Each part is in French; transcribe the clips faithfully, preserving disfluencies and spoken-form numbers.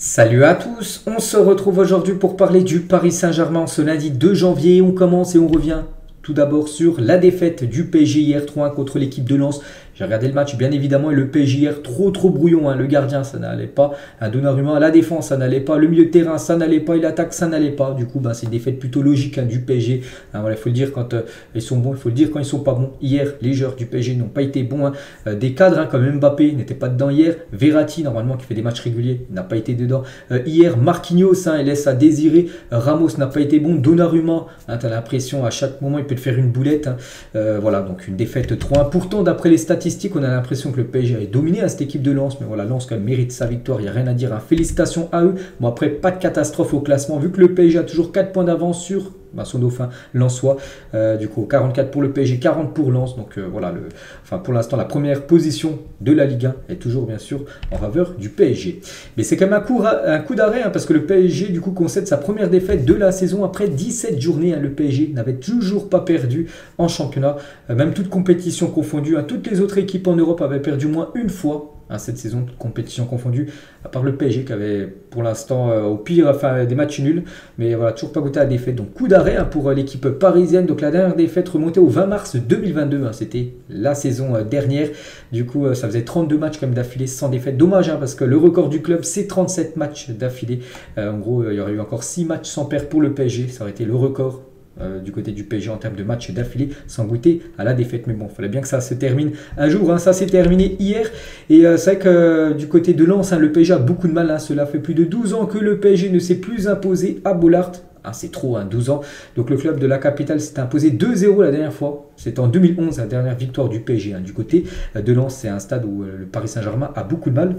Salut à tous, on se retrouve aujourd'hui pour parler du Paris Saint-Germain ce lundi deux janvier. On commence et on revient tout d'abord sur la défaite du P S G hier trois un contre l'équipe de Lens. J'ai regardé le match bien évidemment et le P S G hier trop trop brouillon. Hein. Le gardien ça n'allait pas, à Donnarumma la défense ça n'allait pas, le milieu de terrain ça n'allait pas et l'attaque ça n'allait pas. Du coup ben, c'est une défaite plutôt logique hein, du P S G. Hein, voilà, il faut le dire quand euh, ils sont bons, il faut le dire quand ils sont pas bons. Hier les joueurs du P S G n'ont pas été bons. Hein. Euh, des cadres hein, comme Mbappé n'était pas dedans hier, Verratti normalement qui fait des matchs réguliers n'a pas été dedans. Euh, hier Marquinhos hein, il laisse à désirer, euh, Ramos n'a pas été bon, Donnarumma hein, tu as l'impression à chaque moment il peut te faire une boulette. Hein. Euh, voilà donc une défaite trois un. Pourtant d'après les statistiques on a l'impression que le P S G est dominé à cette équipe de Lens, mais voilà, Lens quand même mérite sa victoire, il n'y a rien à dire, hein. Félicitations à eux. Bon après, pas de catastrophe au classement, vu que le P S G a toujours quatre points d'avance sur ben, son dauphin Lensois, euh, du coup quarante-quatre pour le P S G, quarante pour Lens, donc euh, voilà, le, enfin, pour l'instant la première position de la Ligue un est toujours bien sûr en faveur du P S G, mais c'est quand même un coup, un coup d'arrêt, hein, parce que le P S G du coup concède sa première défaite de la saison après dix-sept journées, hein. Le P S G n'avait toujours pas perdu en championnat, euh, même toutes compétitions confondues, hein. Toutes les autres équipes en Europe avaient perdu au moins une fois hein, cette saison, toute compétition confondue, à part le P S G qui avait pour l'instant euh, au pire enfin, des matchs nuls, mais voilà, toujours pas goûté à la défaite, donc coup d'arrêt hein, pour euh, l'équipe parisienne, donc la dernière défaite remontée au vingt mars deux mille vingt-deux, hein, c'était la saison euh, dernière, du coup euh, ça faisait trente-deux matchs quand même d'affilée sans défaite, dommage hein, parce que le record du club c'est trente-sept matchs d'affilée, euh, en gros euh, il y aurait eu encore six matchs sans perdre pour le P S G, ça aurait été le record Euh, du côté du P S G en termes de matchs d'affilée sans goûter à la défaite, mais bon, il fallait bien que ça se termine un jour, hein, ça s'est terminé hier et euh, c'est vrai que euh, du côté de Lens hein, le P S G a beaucoup de mal, hein, cela fait plus de douze ans que le P S G ne s'est plus imposé à Bollaert. Ah, c'est trop, hein, douze ans. Donc le club de la capitale s'est imposé deux zéro la dernière fois. C'était en deux mille onze, la dernière victoire du P S G. Hein. Du côté de Lens, c'est un stade où le Paris Saint-Germain a beaucoup de mal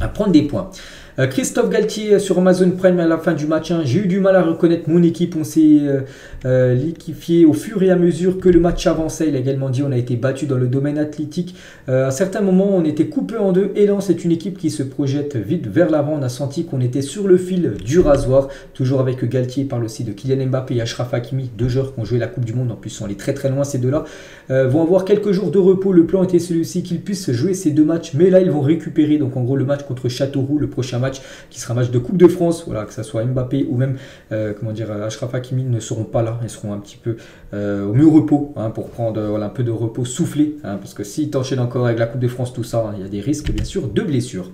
à prendre des points. Euh, Christophe Galtier sur Amazon Prime à la fin du match. Hein, j'ai eu du mal à reconnaître mon équipe. On s'est euh, euh, liquéfié au fur et à mesure que le match avançait. Il a également dit on a été battu dans le domaine athlétique. Euh, à certains moments, on était coupé en deux. Et Lens est une équipe qui se projette vite vers l'avant. On a senti qu'on était sur le fil du rasoir. Toujours avec Galtier. Il parle aussi de Kylian Mbappé et Ashraf Hakimi, deux joueurs qui ont joué la Coupe du Monde, en plus on est très très loin ces deux-là, euh, vont avoir quelques jours de repos, le plan était celui-ci qu'ils puissent jouer ces deux matchs, mais là ils vont récupérer, donc en gros le match contre Châteauroux, le prochain match qui sera match de Coupe de France, voilà, que ce soit Mbappé ou même euh, comment dire, Ashraf Hakimi ne seront pas là, ils seront un petit peu euh, au mieux repos, hein, pour prendre voilà, un peu de repos soufflé, hein, parce que s'ils t'enchaînent encore avec la Coupe de France, tout ça, hein, il y a des risques bien sûr de blessures.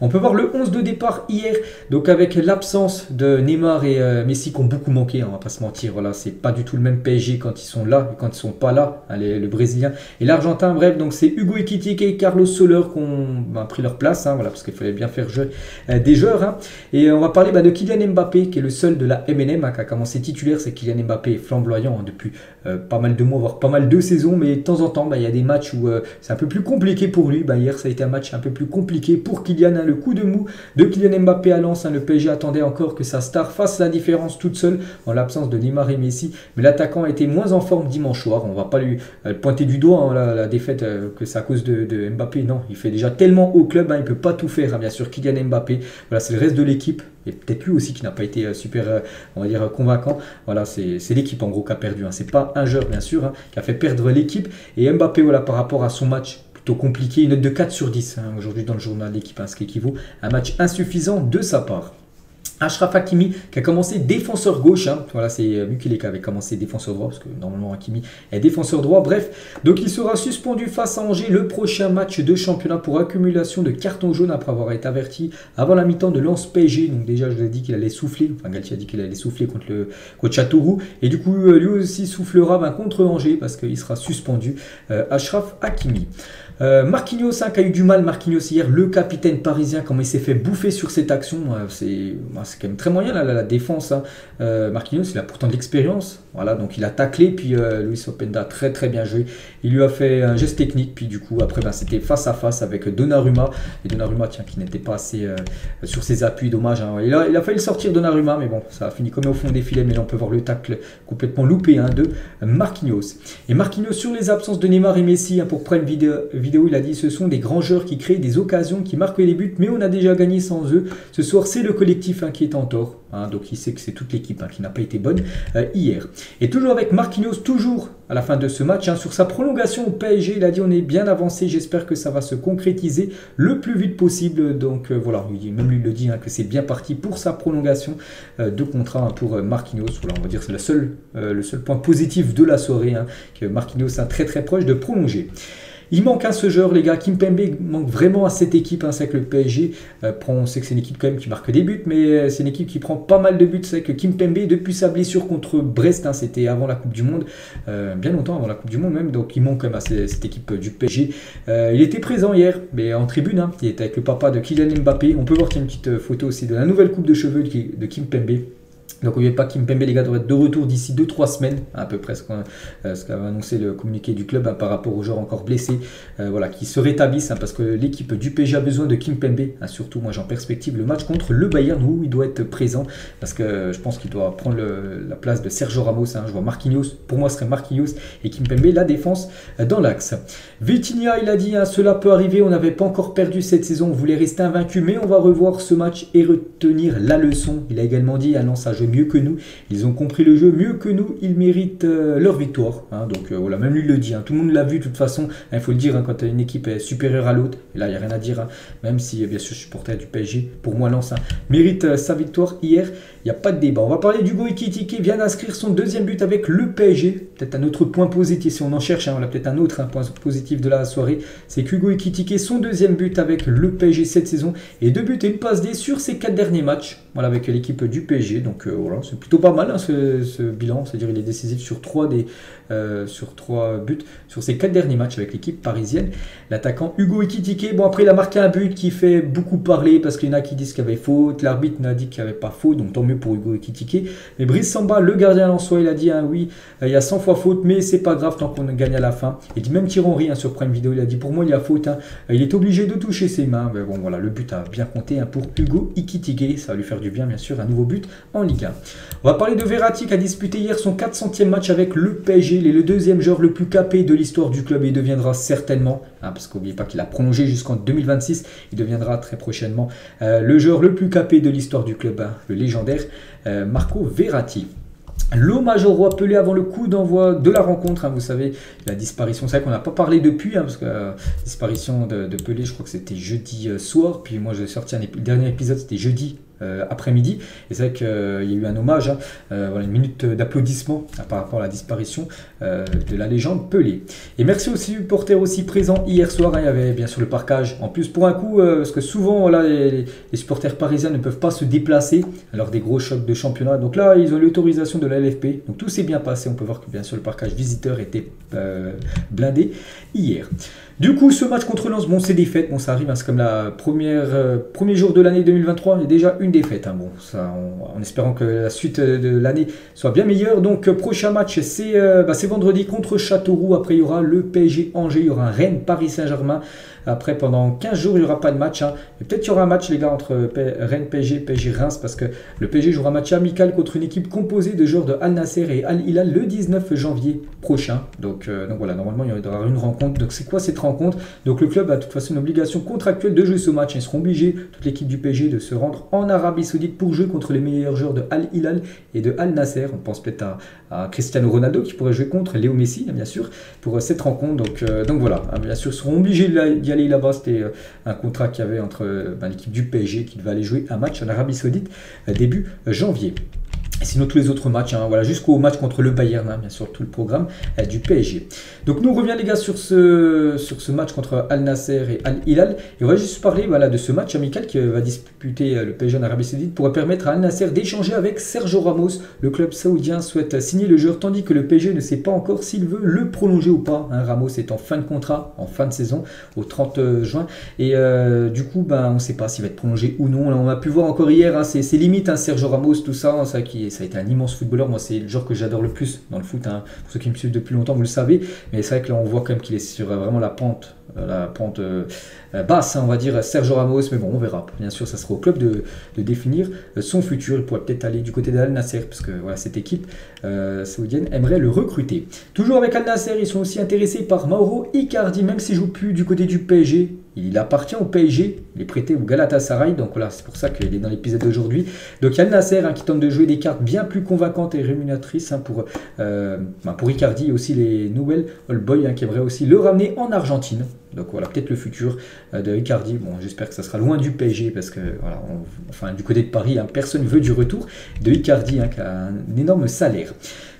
On peut voir le onze de départ hier, donc avec l'absence de Neymar et euh, Messi qui ont beaucoup manqué, hein, on va pas se mentir, voilà, c'est pas du tout le même P S G quand ils sont là et quand ils sont pas là, hein, les, le Brésilien et l'Argentin, bref, donc c'est Hugo Ekitike et Carlos Soler qui ont bah, pris leur place, hein, voilà, parce qu'il fallait bien faire jouer euh, des joueurs, hein. Et on va parler bah, de Kylian Mbappé qui est le seul de la M N M, hein, qui a commencé titulaire, c'est Kylian Mbappé flamboyant hein, depuis euh, pas mal de mois, voire pas mal de saisons, mais de temps en temps, bah, y a des matchs où euh, c'est un peu plus compliqué pour lui, bah, hier ça a été un match un peu plus compliqué pour Kylian, hein, le coup de mou de Kylian Mbappé à Lens, hein, le P S G attendait encore que sa star fasse la différence toute seule en l'absence de Neymar et Messi, mais l'attaquant était moins en forme dimanche soir, on va pas lui euh, pointer du doigt hein, la, la défaite euh, que c'est à cause de, de Mbappé, non, il fait déjà tellement au club, hein, il peut pas tout faire, hein, bien sûr Kylian Mbappé, voilà, c'est le reste de l'équipe et peut-être lui aussi qui n'a pas été euh, super euh, on va dire convaincant, voilà, c'est l'équipe en gros qui a perdu, hein, c'est pas un joueur bien sûr hein, qui a fait perdre l'équipe, et Mbappé voilà, par rapport à son match plutôt compliqué, une note de quatre sur dix hein, aujourd'hui dans le journal d'équipe, hein, ce qui équivaut à un match insuffisant de sa part. Ashraf Hakimi qui a commencé défenseur gauche, hein. Voilà, c'est Mukele qui avait commencé défenseur droit parce que normalement Hakimi est défenseur droit, bref, donc il sera suspendu face à Angers le prochain match de championnat pour accumulation de cartons jaunes après avoir été averti avant la mi-temps de Lens P S G, donc déjà je vous ai dit qu'il allait souffler, enfin Galtier a dit qu'il allait souffler contre le contre Châteauroux et du coup lui aussi soufflera ben, contre Angers parce qu'il sera suspendu euh, Ashraf Hakimi. Euh, Marquinhos hein, qui a eu du mal, Marquinhos hier, le capitaine parisien, comment il s'est fait bouffer sur cette action, euh, c'est bah, c'est quand même très moyen là, la, la défense hein. euh, Marquinhos il a pourtant de l'expérience, voilà, donc il a taclé, puis euh, Luis Openda a très très bien joué, il lui a fait un geste technique, puis du coup après ben, c'était face à face avec Donnarumma, et Donnarumma tiens, qui n'était pas assez euh, sur ses appuis, dommage hein. il, a, il a failli sortir Donnarumma, mais bon ça a fini comme au fond des filets, mais là on peut voir le tacle complètement loupé hein, de Marquinhos. Et Marquinhos sur les absences de Neymar et Messi hein, pour prendre vidéo vidéo, il a dit ce sont des grands joueurs qui créent des occasions, qui marquent les buts, mais on a déjà gagné sans eux. Ce soir, c'est le collectif hein, qui est en tort. Hein, donc il sait que c'est toute l'équipe hein, qui n'a pas été bonne euh, hier. Et toujours avec Marquinhos, toujours à la fin de ce match, hein, sur sa prolongation au P S G, il a dit on est bien avancé, j'espère que ça va se concrétiser le plus vite possible. Donc euh, voilà, même lui le dit hein, que c'est bien parti pour sa prolongation euh, de contrat hein, pour euh, Marquinhos. Voilà, on va dire c'est le seul, euh, le seul point positif de la soirée, hein, que Marquinhos est hein, très très proche de prolonger. Il manque à ce joueur, les gars. Kimpembe manque vraiment à cette équipe. Hein. C'est que le P S G euh, prend. On sait que c'est une équipe quand même qui marque des buts, mais c'est une équipe qui prend pas mal de buts. C'est que Kimpembe, depuis sa blessure contre Brest, hein, c'était avant la Coupe du Monde, euh, bien longtemps avant la Coupe du Monde même. Donc il manque quand même à cette équipe du P S G. Euh, il était présent hier, mais en tribune. Hein. Il était avec le papa de Kylian Mbappé. On peut voir qu'il y a une petite photo aussi de la nouvelle coupe de cheveux de Kimpembe. Donc n'oubliez pas Kimpembe, les gars, devrait être de retour d'ici deux trois semaines, à peu près ce qu'avait euh, qu annoncé le communiqué du club hein, par rapport aux joueurs encore blessés, euh, voilà, qui se rétablissent, hein, parce que l'équipe du P S G a besoin de Kimpembe, hein, surtout moi j'ai en perspective le match contre le Bayern où il doit être présent, parce que euh, je pense qu'il doit prendre le, la place de Sergio Ramos, hein, je vois Marquinhos, pour moi ce serait Marquinhos et Kimpembe, la défense euh, dans l'axe. Vitinha, il a dit, hein, cela peut arriver, on n'avait pas encore perdu cette saison, on voulait rester invaincu, mais on va revoir ce match et retenir la leçon. Il a également dit, ah non, ça joue mieux que nous, ils ont compris le jeu mieux que nous, ils méritent euh, leur victoire, hein, donc euh, voilà, même lui le dit, hein, tout le monde l'a vu de toute façon, il hein, faut le dire, hein, quand une équipe est supérieure à l'autre, et là il n'y a rien à dire, hein, même si bien sûr je suis supporter du P S G, pour moi Lens hein, mérite euh, sa victoire hier, il n'y a pas de débat. On va parler d'Hugo Ekitike qui vient d'inscrire son deuxième but avec le P S G, peut-être un autre point positif, si on en cherche, hein, on a peut-être un autre hein, point positif de la soirée, c'est qu'Hugo Ekitike, son deuxième but avec le P S G cette saison, et deux buts et une passe D sur ses quatre derniers matchs, voilà, avec l'équipe du P S G, donc euh, voilà, c'est plutôt pas mal hein, ce, ce bilan, c'est-à-dire il est décisif sur trois des euh, sur trois buts sur ses quatre derniers matchs avec l'équipe parisienne. L'attaquant Hugo Ekitike, bon après il a marqué un but qui fait beaucoup parler parce qu'il y en a qui disent qu'il y avait faute, l'arbitre n'a dit qu'il n'y avait pas faute, donc tant mieux pour Hugo Ekitike. Mais Brice Samba, le gardien lensois, il a dit hein, oui, il y a cent fois faute, mais c'est pas grave tant qu'on gagne à la fin. Il dit même Thierry Henry hein, sur Prime Vidéo, il a dit pour moi il y a faute, hein, il est obligé de toucher ses mains. Mais bon voilà, le but a bien compté hein, pour Hugo Ekitike, ça va lui faire du bien bien sûr, un nouveau but en Ligue un. On va parler de Verratti qui a disputé hier son quatre centième match avec le P S G. Il est le deuxième joueur le plus capé de l'histoire du club et il deviendra certainement, hein, parce qu'oubliez pas qu'il a prolongé jusqu'en deux mille vingt-six, il deviendra très prochainement euh, le joueur le plus capé de l'histoire du club, hein, le légendaire euh, Marco Verratti. L'hommage au roi Pelé avant le coup d'envoi de la rencontre, hein, vous savez, la disparition, c'est vrai qu'on n'a pas parlé depuis, hein, parce que la euh, disparition de, de Pelé, je crois que c'était jeudi euh, soir, puis moi j'ai sorti un ép le dernier épisode, c'était jeudi euh, après-midi, et c'est vrai qu'il euh, y a eu un hommage, hein, euh, voilà, une minute d'applaudissement hein, par rapport à la disparition euh, de la légende Pelé. Et merci aux supporters aussi présents hier soir, hein, il y avait bien sûr le parkage, en plus pour un coup, euh, parce que souvent voilà, les, les supporters parisiens ne peuvent pas se déplacer lors des gros chocs de championnat, donc là ils ont l'autorisation de la L F P. Donc tout s'est bien passé, on peut voir que bien sûr le parkage visiteur était euh, blindé hier. Du coup ce match contre Lens, bon c'est défaite, bon ça arrive, hein, c'est comme la première euh, premier jour de l'année deux mille vingt-trois, il y a déjà une défaite, hein, bon ça on, en espérant que la suite de l'année soit bien meilleure. Donc euh, prochain match c'est euh, bah, c'est vendredi contre Châteauroux, après il y aura le P S G Angers, il y aura un Rennes Paris Saint-Germain, après pendant quinze jours il n'y aura pas de match, hein. Mais peut-être il y aura un match les gars entre P Rennes P S G, P S G Reims, parce que le P S G jouera un match amical contre une équipe composée de joueurs de Al-Nassr et Al-Hilal le dix-neuf janvier prochain. Donc, euh, donc voilà, normalement il y aura une rencontre. Donc c'est quoi cette rencontre? Donc le club a de toute façon une obligation contractuelle de jouer ce match. Ils seront obligés, toute l'équipe du P S G, de se rendre en Arabie Saoudite pour jouer contre les meilleurs joueurs de Al-Hilal et de Al-Nassr. On pense peut-être à, à Cristiano Ronaldo qui pourrait jouer contre Léo Messi, bien sûr, pour cette rencontre. Donc, euh, donc voilà, bien sûr, ils seront obligés d'y aller là-bas. C'était euh, un contrat qu'il y avait entre euh, ben, l'équipe du P S G qui devait aller jouer un match en Arabie Saoudite euh, début janvier. Sinon tous les autres matchs, hein, voilà, jusqu'au match contre le Bayern, hein, bien sûr tout le programme euh, du P S G. Donc nous on revient les gars sur ce, sur ce match contre Al-Nassr et Al-Hilal. Et on va juste parler voilà, de ce match amical qui euh, va disputer euh, le P S G en Arabie Saoudite, pourrait permettre à Al-Nassr d'échanger avec Sergio Ramos. Le club saoudien souhaite signer le joueur tandis que le P S G ne sait pas encore s'il veut le prolonger ou pas. Hein, Ramos est en fin de contrat, en fin de saison, au trente juin. Et euh, du coup ben, on ne sait pas s'il va être prolongé ou non. Là, on a pu voir encore hier, hein, c'est limite hein, Sergio Ramos, tout ça, hein, ça qui est... Ça a été un immense footballeur, moi c'est le genre que j'adore le plus dans le foot, hein. Pour ceux qui me suivent depuis longtemps vous le savez, mais c'est vrai que là on voit quand même qu'il est sur vraiment la pente, la pente basse, hein, on va dire, Sergio Ramos, mais bon on verra, bien sûr ça sera au club de, de définir son futur, il pourrait peut-être aller du côté d'Al-Nassr, parce que voilà, cette équipe euh, saoudienne aimerait le recruter. Toujours avec Al-Nassr, ils sont aussi intéressés par Mauro Icardi, même s'il ne joue plus du côté du P S G, Il appartient au P S G, il est prêté au Galatasaray, donc voilà, c'est pour ça qu'il est dans l'épisode d'aujourd'hui. Donc il y a Nasser hein, qui tente de jouer des cartes bien plus convaincantes et rémunératrices hein, pour, euh, pour Icardi et aussi les nouvelles All Boys hein, qui aimeraient aussi le ramener en Argentine. Donc voilà, peut-être le futur de Icardi. Bon, j'espère que ça sera loin du P S G parce que, voilà, on, enfin, du côté de Paris, hein, personne ne veut du retour de Icardi hein, qui a un énorme salaire.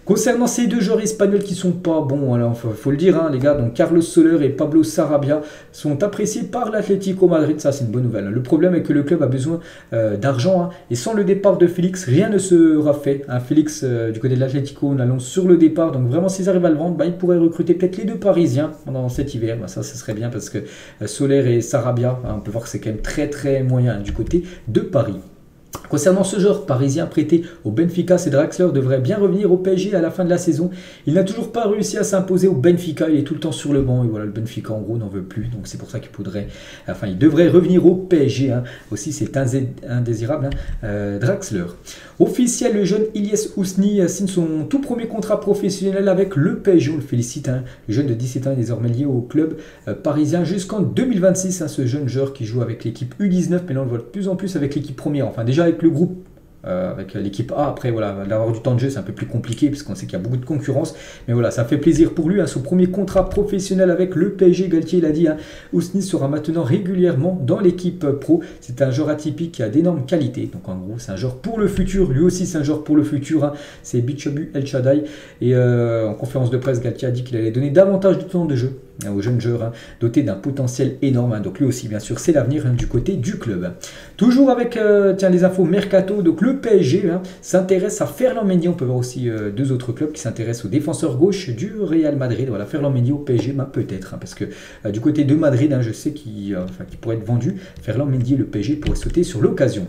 Concernant ces deux joueurs espagnols qui sont pas bons, alors faut, faut le dire, hein, les gars, donc Carlos Soler et Pablo Sarabia sont appréciés par l'Atlético Madrid, ça c'est une bonne nouvelle. Hein. Le problème est que le club a besoin euh, d'argent hein, et sans le départ de Félix, rien ne sera fait. Hein. Félix, euh, du côté de l'Atlético, on allons sur le départ, donc vraiment s'ils arrivent à le vendre, bah, ils pourraient recruter peut-être les deux Parisiens pendant cet hiver, bah, ça, ça serait bien parce que euh, Soler et Sarabia, hein, on peut voir que c'est quand même très très moyen hein, du côté de Paris. Concernant ce joueur parisien prêté au Benfica, c'est Draxler devrait bien revenir au P S G à la fin de la saison. Il n'a toujours pas réussi à s'imposer au Benfica, il est tout le temps sur le banc et voilà, le Benfica en gros n'en veut plus, donc c'est pour ça qu'il faudrait, enfin il devrait revenir au P S G. Hein. Aussi c'est indésirable, hein. euh, Draxler. Officiel, le jeune Ilyes Ousni signe son tout premier contrat professionnel avec le P S G, on le félicite. Hein. Le jeune de dix-sept ans est désormais lié au club euh, parisien jusqu'en deux mille vingt-six, hein, ce jeune joueur qui joue avec l'équipe U dix-neuf, mais là on le voit de plus en plus avec l'équipe première, enfin déjà avec le groupe, euh, avec l'équipe A. Après, voilà, d'avoir du temps de jeu, c'est un peu plus compliqué parce qu'on sait qu'il y a beaucoup de concurrence. Mais voilà, ça fait plaisir pour lui. Hein, son premier contrat professionnel avec le P S G, Galtier l'a dit, hein, Ousni sera maintenant régulièrement dans l'équipe pro. C'est un joueur atypique qui a d'énormes qualités. Donc, en gros, c'est un joueur pour le futur. Lui aussi, c'est un joueur pour le futur. Hein, c'est Bichabu El Shaddai. Et euh, en conférence de presse, Galtier a dit qu'il allait donner davantage de temps de jeu aux jeunes joueurs hein, dotés d'un potentiel énorme. Hein. Donc lui aussi, bien sûr, c'est l'avenir hein, du côté du club. Toujours avec euh, tiens, les infos mercato, donc le P S G hein, s'intéresse à Ferland Mendy. On peut voir aussi euh, deux autres clubs qui s'intéressent aux défenseurs gauche du Real Madrid. Voilà, Ferland Mendy au P S G, bah, peut-être, hein, parce que euh, du côté de Madrid, hein, je sais qu'il euh, enfin, qu'il pourrait être vendu. Ferland Mendy, le P S G pourrait sauter sur l'occasion.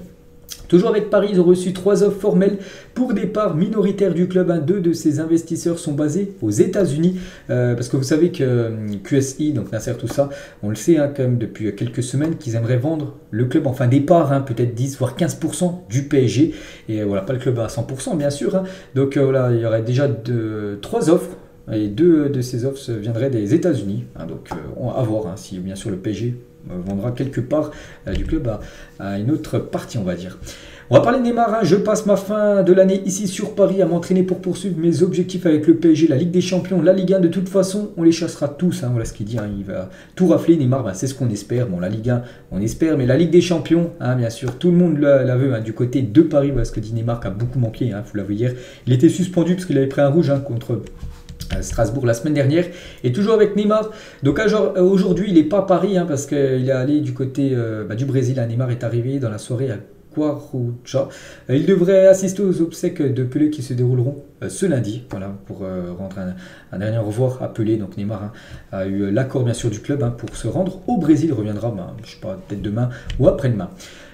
Toujours avec Paris, ils ont reçu trois offres formelles pour des parts minoritaires du club. Hein, deux de ces investisseurs sont basés aux États-Unis euh, parce que vous savez que euh, Q S I, donc Nasser, tout ça, on le sait hein, quand même depuis quelques semaines qu'ils aimeraient vendre le club, enfin des parts, hein, peut-être dix voire quinze pour cent du P S G. Et voilà, pas le club à cent pour cent bien sûr. Hein. Donc euh, voilà, il y aurait déjà deux, trois offres. Et deux de ces offres viendraient des États-Unis. Hein, donc, euh, on va voir hein, si bien sûr le P S G euh, vendra quelque part euh, du club à, à une autre partie, on va dire. On va parler de Neymar. Hein. Je passe ma fin de l'année ici sur Paris à m'entraîner pour poursuivre mes objectifs avec le P S G, la Ligue des Champions, la Ligue un. De toute façon, on les chassera tous. Hein. Voilà ce qu'il dit. Hein. Il va tout rafler. Neymar, ben, c'est ce qu'on espère. Bon, la Ligue un, on espère, mais la Ligue des Champions, hein, bien sûr, tout le monde la, la veut. Hein. Du côté de Paris, voilà ce que dit Neymar, qui a beaucoup manqué. Hein. Vous l'avez hier. Il était suspendu parce qu'il avait pris un rouge hein, contre Strasbourg la semaine dernière. Et toujours avec Neymar, donc aujourd'hui il n'est pas à Paris hein, parce qu'il est allé du côté euh, bah, du Brésil. Hein. Neymar est arrivé dans la soirée à Guarujá. Il devrait assister aux obsèques de Pelé qui se dérouleront euh, ce lundi, voilà, pour euh, rendre un, un dernier au revoir à Pelé. Donc Neymar hein, a eu l'accord bien sûr du club hein, pour se rendre au Brésil. Il reviendra, ben, je sais pas, peut-être demain ou après-demain.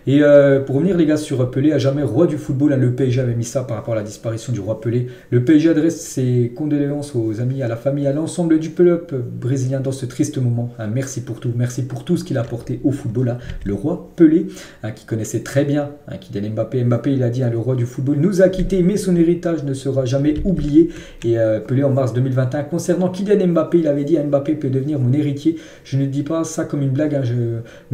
Et euh, pour revenir les gars sur Pelé, à jamais roi du football, hein, le P S G avait mis ça par rapport à la disparition du roi Pelé. Le P S G adresse ses condoléances aux amis, à la famille, à l'ensemble du peuple brésilien dans ce triste moment. Hein, merci pour tout, merci pour tout ce qu'il a apporté au football, hein, le roi Pelé, hein, qui connaissait très bien, hein, Kylian Mbappé. Mbappé, il a dit, hein, le roi du football nous a quittés, mais son héritage ne sera jamais oublié. Et euh, Pelé en mars deux mille vingt et un, concernant Kylian Mbappé, il avait dit, hein, Mbappé peut devenir mon héritier. Je ne dis pas ça comme une blague, hein, je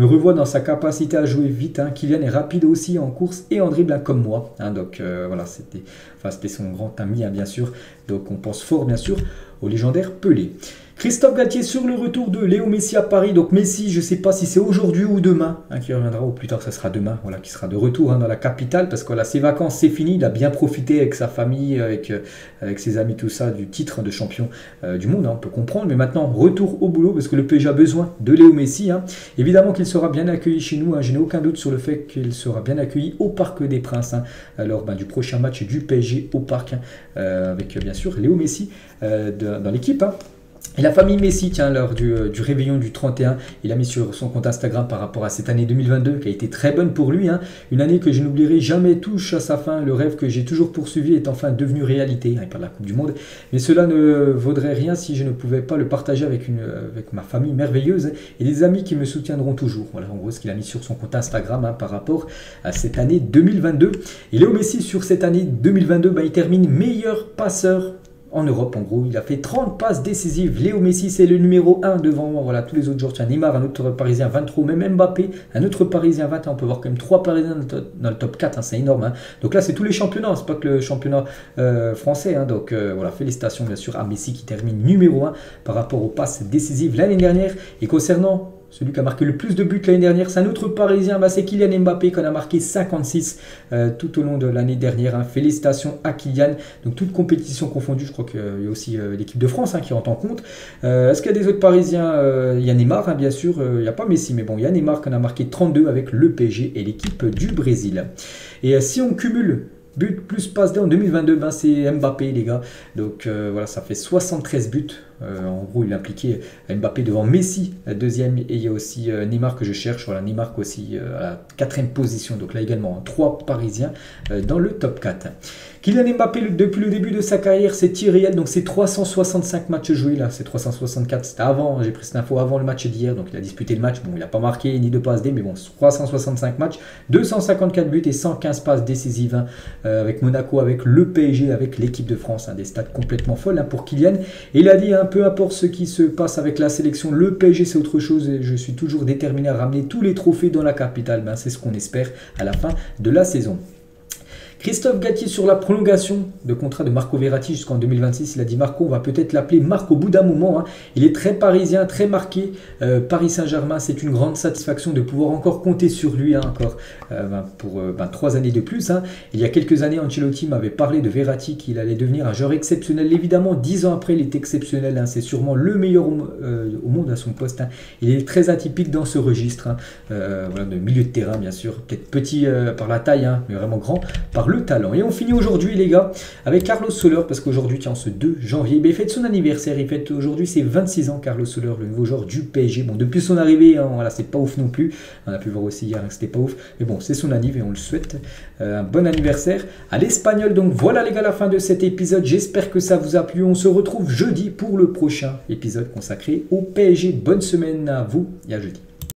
me revois dans sa capacité à jouer vite, hein, Kylian est rapide aussi en course et en dribble hein, comme moi. Hein, donc euh, voilà, c'était enfin, c'était son grand ami hein, bien sûr. Donc on pense fort bien sûr au légendaire Pelé. Christophe Galtier sur le retour de Léo Messi à Paris. Donc Messi, je ne sais pas si c'est aujourd'hui ou demain hein, qui reviendra, ou plus tard ça sera demain, voilà, qui sera de retour hein, dans la capitale, parce que là, ses vacances c'est fini, il a bien profité avec sa famille, avec, euh, avec ses amis, tout ça, du titre de champion euh, du monde, hein, on peut comprendre, mais maintenant retour au boulot parce que le P S G a besoin de Léo Messi. Hein. Évidemment qu'il sera bien accueilli chez nous, hein, je n'ai aucun doute sur le fait qu'il sera bien accueilli au Parc des Princes, hein, alors ben, du prochain match du P S G au Parc, hein, euh, avec bien sûr Léo Messi euh, de, dans l'équipe. Hein. Et la famille Messi, tiens, lors du, du réveillon du trente et un, il a mis sur son compte Instagram par rapport à cette année deux mille vingt-deux qui a été très bonne pour lui. Hein. Une année que je n'oublierai jamais, touche à sa fin. Le rêve que j'ai toujours poursuivi est enfin devenu réalité. Hein, il parle de la Coupe du Monde. Mais cela ne vaudrait rien si je ne pouvais pas le partager avec, une, avec ma famille merveilleuse et des amis qui me soutiendront toujours. Voilà en gros ce qu'il a mis sur son compte Instagram hein, par rapport à cette année deux mille vingt-deux. Et Léo Messi, sur cette année deux mille vingt-deux, bah, il termine meilleur passeur en Europe. En gros, il a fait trente passes décisives. Léo Messi, c'est le numéro un devant moi. Voilà, tous les autres joueurs. Tiens, Neymar, un autre Parisien, vingt-trois. Même Mbappé, un autre Parisien, vingt. On peut voir quand même trois Parisiens dans le top quatre. Hein, c'est énorme. Hein. Donc là, c'est tous les championnats. C'est pas que le championnat euh, français. Hein. Donc euh, voilà, félicitations bien sûr à Messi qui termine numéro un par rapport aux passes décisives l'année dernière. Et concernant celui qui a marqué le plus de buts l'année dernière, c'est un autre Parisien, bah c'est Kylian Mbappé qu'on a marqué cinquante-six euh, tout au long de l'année dernière. Hein. Félicitations à Kylian. Donc toute compétition confondue, je crois qu'il euh, y a aussi euh, l'équipe de France hein, qui rentre en compte. Euh, Est-ce qu'il y a des autres Parisiens? Il y a Neymar, hein, bien sûr. Il euh, n'y a pas Messi, mais bon, il y a Neymar qu'on a marqué trente-deux avec le P S G et l'équipe du Brésil. Et euh, si on cumule but plus passe D en deux mille vingt-deux, ben c'est Mbappé les gars. Donc euh, voilà, ça fait soixante-treize buts. Euh, en gros, il impliquait Mbappé devant Messi, la deuxième, et il y a aussi euh, Neymar que je cherche. Voilà, Neymar aussi euh, à la quatrième position. Donc là également, hein, trois Parisiens euh, dans le top quatre. Kylian Mbappé, le, depuis le début de sa carrière, c'est irréel. Donc c'est trois cent soixante-cinq matchs joués là, c'est trois cent soixante-quatre. C'était avant, j'ai pris cette info avant le match d'hier. Donc il a disputé le match. Bon, il n'a pas marqué ni de passe D, mais bon, trois cent soixante-cinq matchs, deux cent cinquante-quatre buts et cent quinze passes décisives. Hein, euh, avec Monaco, avec le P S G, avec l'équipe de France. Hein, des stats complètement folles hein, pour Kylian. Et il a dit, hein, peu importe ce qui se passe avec la sélection, le P S G c'est autre chose et je suis toujours déterminé à ramener tous les trophées dans la capitale. Ben, c'est ce qu'on espère à la fin de la saison. Christophe Gattier sur la prolongation de contrat de Marco Verratti jusqu'en deux mille vingt-six. Il a dit Marco, on va peut-être l'appeler Marc au bout d'un moment. Hein. Il est très parisien, très marqué. Euh, Paris Saint-Germain, c'est une grande satisfaction de pouvoir encore compter sur lui hein, encore euh, ben, pour euh, ben, trois années de plus. Hein. Il y a quelques années, Ancelotti m'avait parlé de Verratti, qu'il allait devenir un joueur exceptionnel. Évidemment, dix ans après, il est exceptionnel. Hein. C'est sûrement le meilleur au, euh, au monde à son poste. Hein. Il est très atypique dans ce registre. Hein. Euh, voilà, de milieu de terrain, bien sûr. Peut-être petit euh, par la taille, hein, mais vraiment grand par le talent. Et on finit aujourd'hui les gars avec Carlos Soler, parce qu'aujourd'hui tiens ce deux janvier mais il fête son anniversaire, il fête aujourd'hui ses vingt-six ans. Carlos Soler, le nouveau joueur du P S G, bon depuis son arrivée hein, voilà c'est pas ouf non plus, on a pu voir aussi hier hein, c'était pas ouf, mais bon c'est son anniv et on le souhaite euh, un bon anniversaire à l'Espagnol. Donc voilà les gars la fin de cet épisode, j'espère que ça vous a plu, on se retrouve jeudi pour le prochain épisode consacré au P S G. Bonne semaine à vous et à jeudi.